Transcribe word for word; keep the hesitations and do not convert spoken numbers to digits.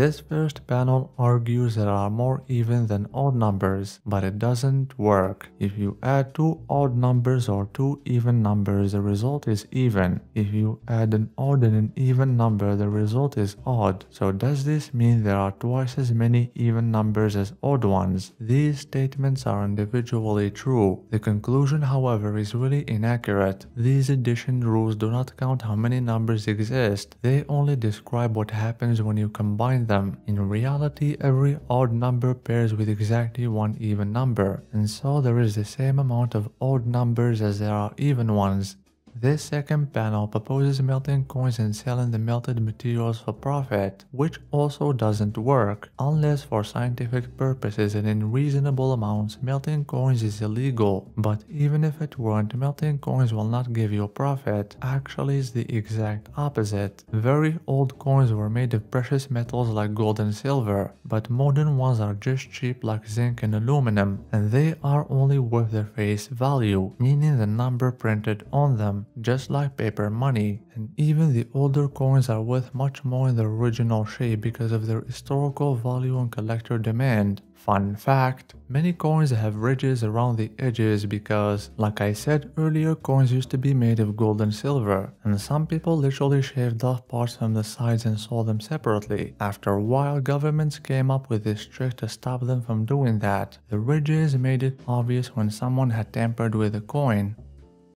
This first panel argues there are more even than odd numbers, but it doesn't work. If you add two odd numbers or two even numbers, the result is even. If you add an odd and an even number, the result is odd. So does this mean there are twice as many even numbers as odd ones? These statements are individually true. The conclusion, however, is really inaccurate. These addition rules do not count how many numbers exist. They only describe what happens when you combine them. In reality, every odd number pairs with exactly one even number, and so there is the same amount of odd numbers as there are even ones. This second panel proposes melting coins and selling the melted materials for profit, which also doesn't work. Unless for scientific purposes and in reasonable amounts, melting coins is illegal. But even if it weren't, melting coins will not give you profit. Actually, it's the exact opposite. Very old coins were made of precious metals like gold and silver, but modern ones are just cheap like zinc and aluminum, and they are only worth their face value, meaning the number printed on them. Just like paper money. And even the older coins are worth much more in their original shape because of their historical value and collector demand. Fun fact, many coins have ridges around the edges because, like I said earlier, coins used to be made of gold and silver, and some people literally shaved off parts from the sides and sold them separately. After a while, governments came up with this trick to stop them from doing that. The ridges made it obvious when someone had tampered with a coin.